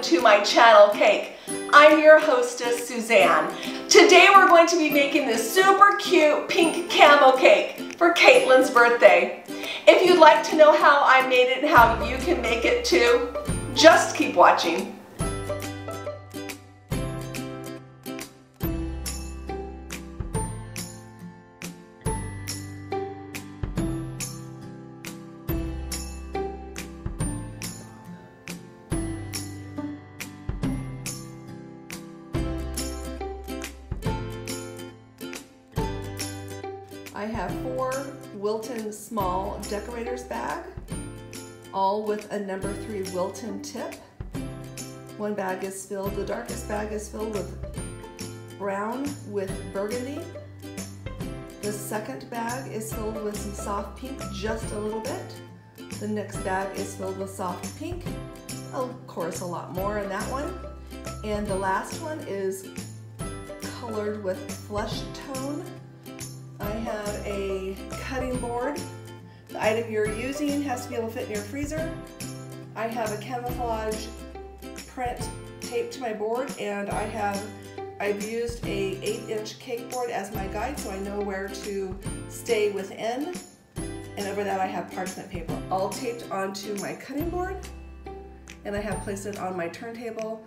welcome to my channel, Cake. I'm your hostess, Suzanne. Today we're going to be making this super cute pink camo cake for Caitlin's birthday. If you'd like to know how I made it and how you can make it too, just keep watching. I have 4 Wilton small decorators bag, all with a number 3 Wilton tip. One bag is filled, the darkest bag is filled with brown with burgundy. The second bag is filled with some soft pink, just a little bit. The next bag is filled with soft pink, of course a lot more in that one. And the last one is colored with flesh tone. I have a cutting board. The item you're using has to be able to fit in your freezer. I have a camouflage print taped to my board, and I've used a 8-inch cake board as my guide, so I know where to stay within. And over that I have parchment paper, all taped onto my cutting board, and I have placed it on my turntable.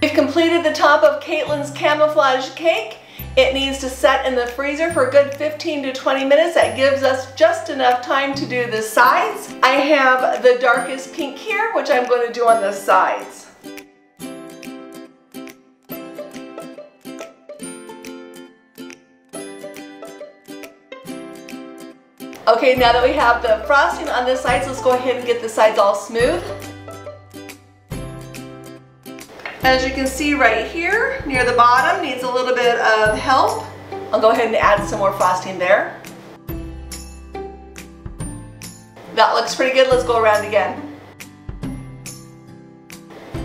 We've completed the top of Caitlin's camouflage cake. It needs to set in the freezer for a good 15 to 20 minutes. That gives us just enough time to do the sides. I have the darkest pink here, which I'm going to do on the sides. Okay, now that we have the frosting on the sides, let's go ahead and get the sides all smooth. As you can see right here, near the bottom, needs a little bit of help. I'll go ahead and add some more frosting there. That looks pretty good. Let's go around again.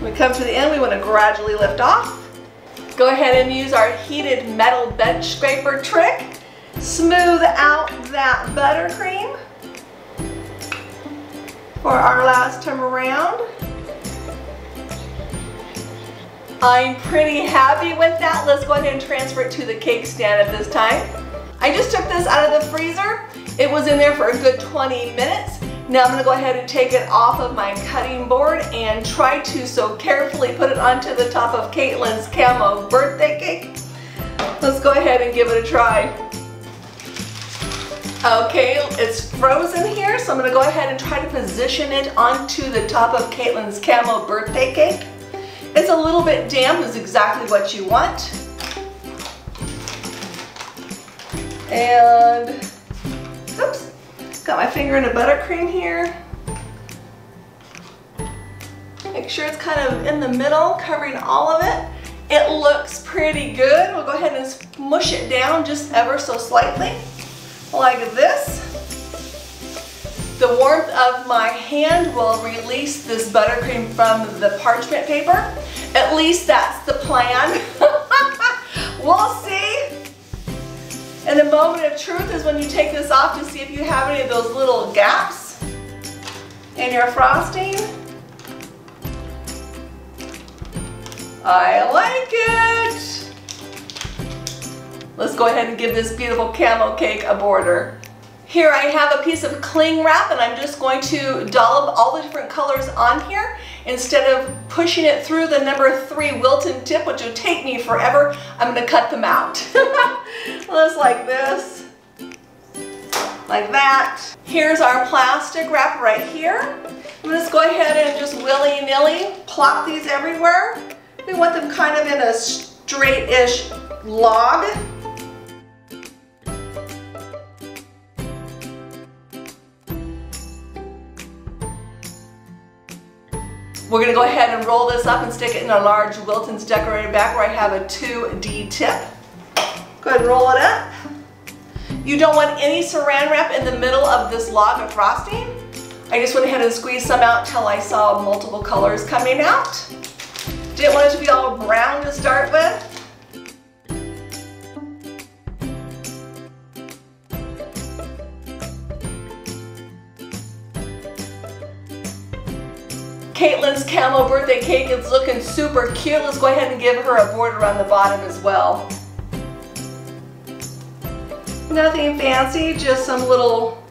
When we come to the end, we want to gradually lift off. Go ahead and use our heated metal bench scraper trick. Smooth out that buttercream for our last time around. I'm pretty happy with that. Let's go ahead and transfer it to the cake stand at this time. I just took this out of the freezer. It was in there for a good 20 minutes. Now I'm going to go ahead and take it off of my cutting board and try to so carefully put it onto the top of Caitlin's camo birthday cake. Let's go ahead and give it a try. Okay, it's frozen here, so I'm going to go ahead and try to position it onto the top of Caitlin's camo birthday cake. It's a little bit damp, is exactly what you want. And, oops, got my finger in a buttercream here. Make sure it's kind of in the middle, covering all of it. It looks pretty good. We'll go ahead and smush it down just ever so slightly, like this. The warmth of my hand will release this buttercream from the parchment paper. At least that's the plan. We'll see. And the moment of truth is when you take this off to see if you have any of those little gaps in your frosting. I like it. Let's go ahead and give this beautiful camo cake a border. Here I have a piece of cling wrap and I'm just going to dollop all the different colors on here. Instead of pushing it through the number 3 Wilton tip, which will take me forever, I'm going to cut them out. Just like this, like that. Here's our plastic wrap right here. I'm going to go ahead and just willy-nilly plop these everywhere. We want them kind of in a straight-ish log. We're going to go ahead and roll this up and stick it in a large Wilton's decorated bag where I have a 2D tip. Go ahead and roll it up. You don't want any saran wrap in the middle of this log of frosting. I just went ahead and squeezed some out till I saw multiple colors coming out. Didn't want it to be all brown to start with. Caitlin's camo birthday cake is looking super cute. Let's go ahead and give her a border on the bottom as well. Nothing fancy, just some little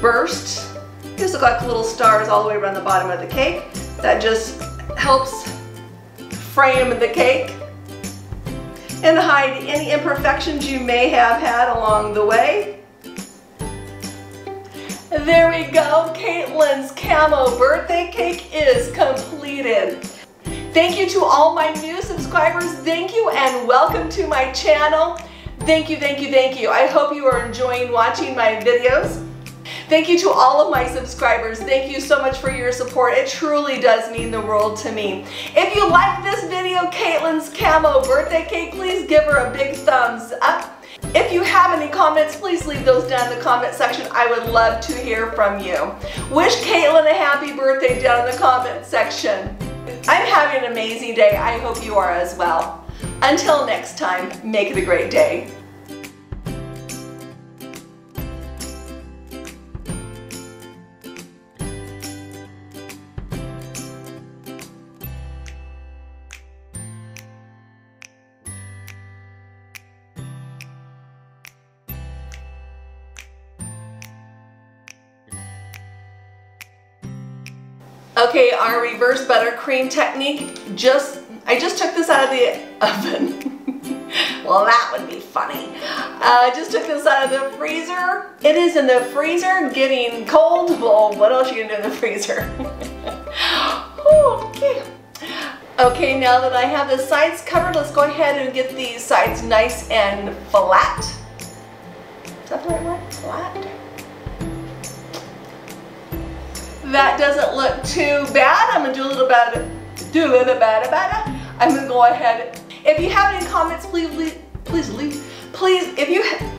bursts. These look like little stars all the way around the bottom of the cake. That just helps frame the cake and hide any imperfections you may have had along the way. There we go, Caitlin's camo birthday cake is completed. Thank you to all my new subscribers. Thank you and welcome to my channel. Thank you, thank you, thank you. I hope you are enjoying watching my videos. Thank you to all of my subscribers. Thank you so much for your support. It truly does mean the world to me. If you like this video, Caitlin's camo birthday cake, please give her a big thumbs up. If you have any comments, please leave those down in the comment section. I would love to hear from you. Wish Caitlin a happy birthday down in the comment section. I'm having an amazing day. I hope you are as well. Until next time, make it a great day. Okay, our reverse buttercream technique, I just took this out of the oven. Well, that would be funny. I just took this out of the freezer. It is in the freezer, getting cold. Well, what else are you gonna do in the freezer? Okay. Okay, now that I have the sides covered, let's go ahead and get these sides nice and flat. Is that the right word? Flat? that doesn't look too bad, I'm gonna do a little bit. I'm gonna go ahead. If you have any comments, please, if you